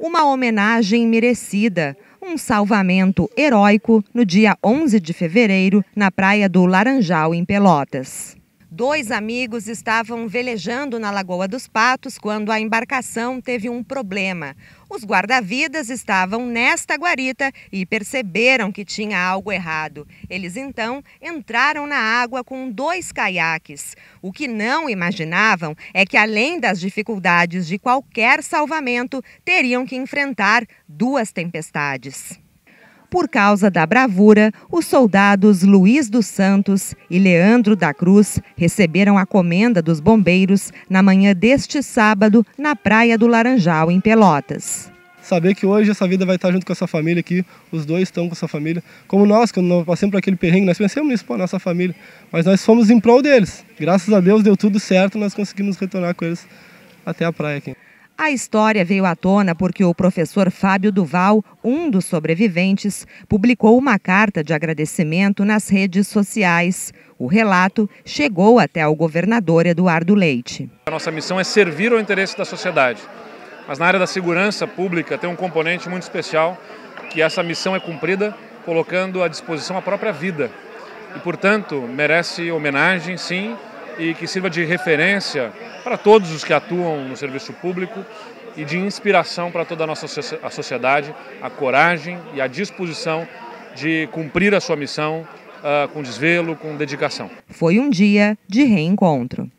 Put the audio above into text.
Uma homenagem merecida, um salvamento heróico no dia 11 de fevereiro na Praia do Laranjal, em Pelotas. Dois amigos estavam velejando na Lagoa dos Patos quando a embarcação teve um problema. Os guarda-vidas estavam nesta guarita e perceberam que tinha algo errado. Eles então entraram na água com dois caiaques. O que não imaginavam é que, além das dificuldades de qualquer salvamento, teriam que enfrentar duas tempestades. Por causa da bravura, os soldados Luiz dos Santos e Leandro da Cruz receberam a comenda dos bombeiros na manhã deste sábado na Praia do Laranjal, em Pelotas. Saber que hoje essa vida vai estar junto com essa família aqui, os dois estão com essa família. Como nós, quando nós passamos por aquele perrengue, nós pensamos nisso, pô, nossa família. Mas nós fomos em prol deles. Graças a Deus deu tudo certo, nós conseguimos retornar com eles até a praia aqui. A história veio à tona porque o professor Fábio Duval, um dos sobreviventes, publicou uma carta de agradecimento nas redes sociais. O relato chegou até o governador Eduardo Leite. A nossa missão é servir ao interesse da sociedade, mas na área da segurança pública tem um componente muito especial, que essa missão é cumprida colocando à disposição a própria vida. E, portanto, merece homenagem, sim, e que sirva de referência para todos os que atuam no serviço público e de inspiração para toda a nossa sociedade, a coragem e a disposição de cumprir a sua missão com desvelo, com dedicação. Foi um dia de reencontro.